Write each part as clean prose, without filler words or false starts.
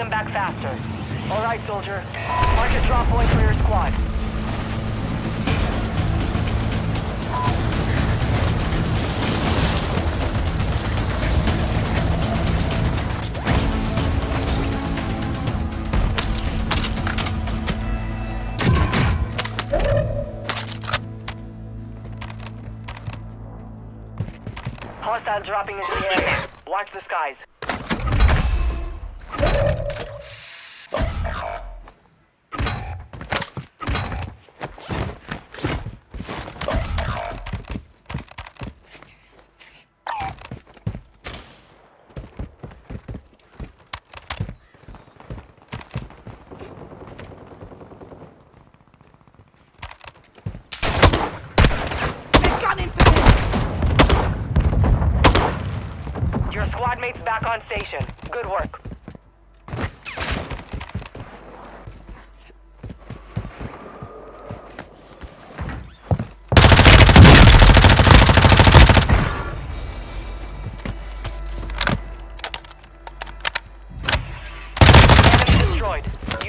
them back faster. All right, soldier. Mark a drop point for your squad. Hostile dropping into the area. Watch the skies. Squadmates back on station. Good work. Enemy destroyed.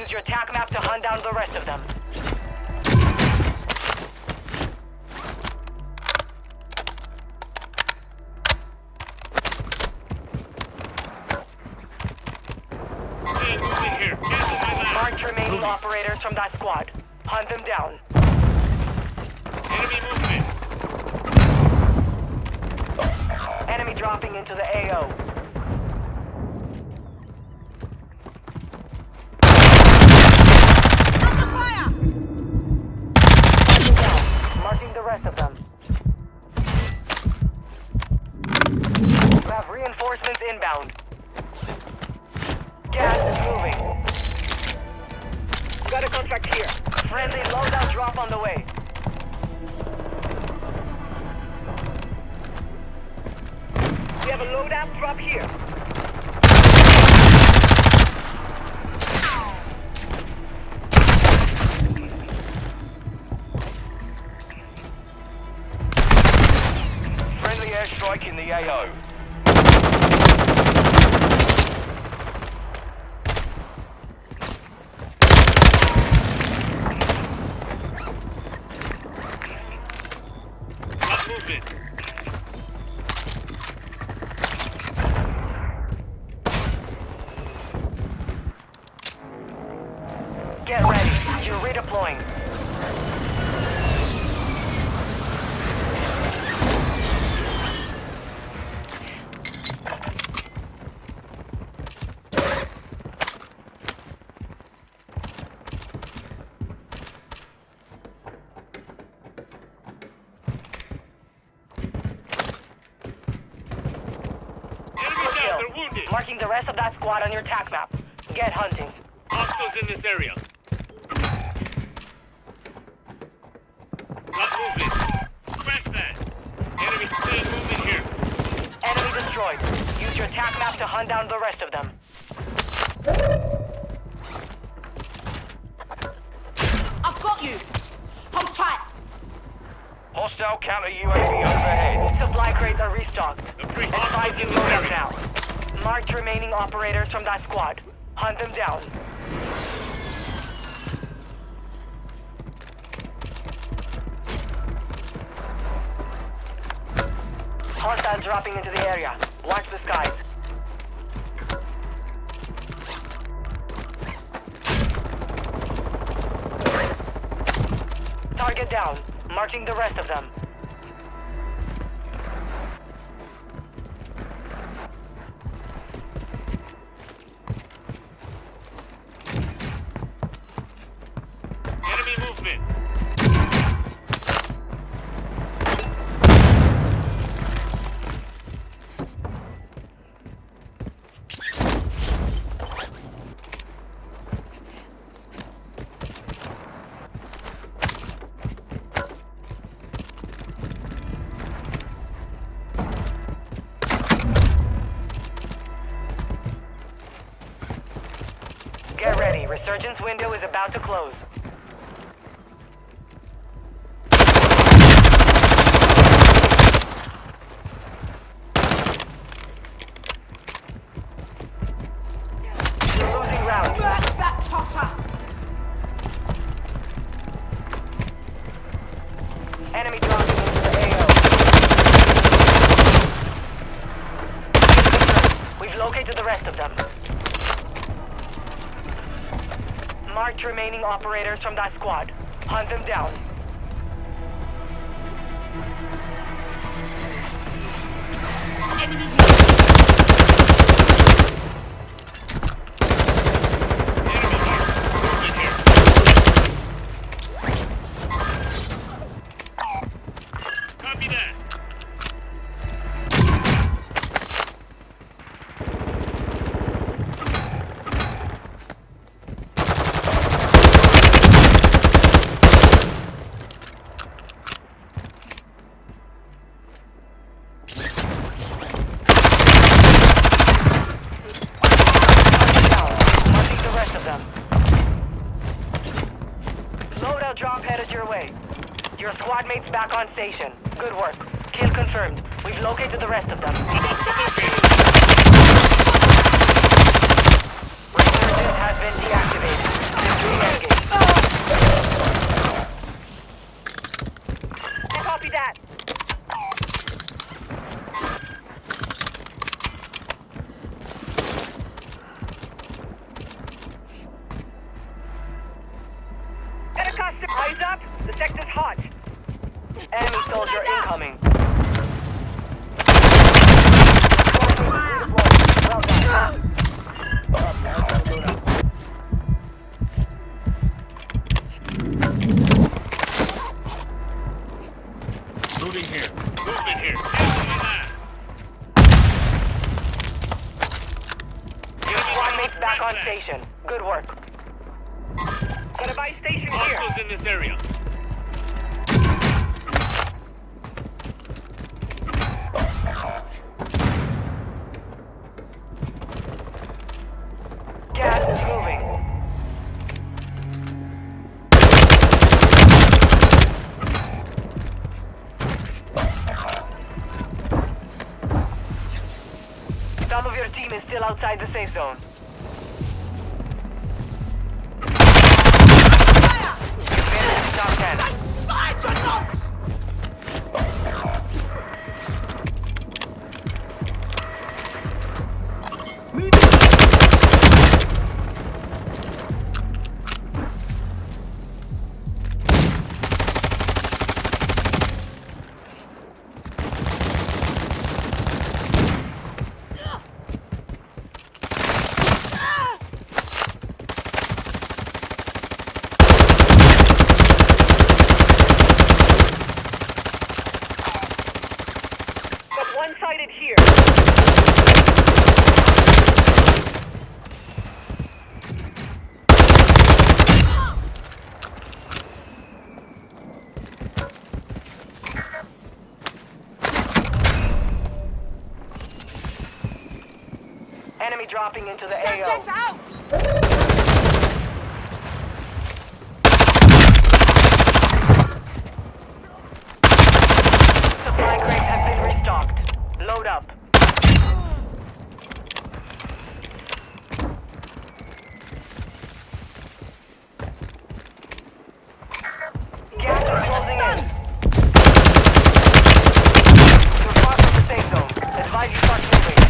Use your attack map to hunt down the rest of them. Marked remaining operators from that squad. Hunt them down. Enemy movement. Enemy dropping into the AO. That's the fire! Marking down. Marking the rest of them. You have reinforcements inbound. Gas is moving. Got a contract here. Friendly loadout drop on the way. We have a loadout drop here. Friendly airstrike in the AO. Get ready. You're redeploying. Enemy down, they're wounded. Marking the rest of that squad on your attack map. Get hunting. Hostiles in this area. Use your attack map to hunt down the rest of them. I've got you! Hold tight! Hostile counter UAV overhead. Supply crates are restocked. Advise you load up now. Marked remaining operators from that squad. Hunt them down. Hostile dropping into the area. Watch the skies. Target down. Marking the rest of them. Enemy movement. Get ready. Resurgence window is about to close. You're losing marked remaining operators from that squad. Hunt them down. Enemy here. Enemy marked. Over here. Copy that. Loadout drop headed your way. Your squad mate's back on station. Good work. Kill confirmed. We've located the rest of them. Resurgence has been deactivated. Disengage. I copy that. Eyes up, the sector's hot. Enemy soldier incoming. Moving here. Moving here. One mate's back on station. Good work. Got a buy station here. Hostiles in this area. Gas is moving. Some of your team is still outside the safe zone. One-sided here. Enemy dropping into the AO. Subjects out! Load up. Gas is closing in. You're far from the safe zone. Advise you start moving.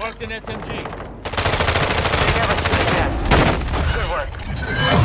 Marked an SMG. Good work.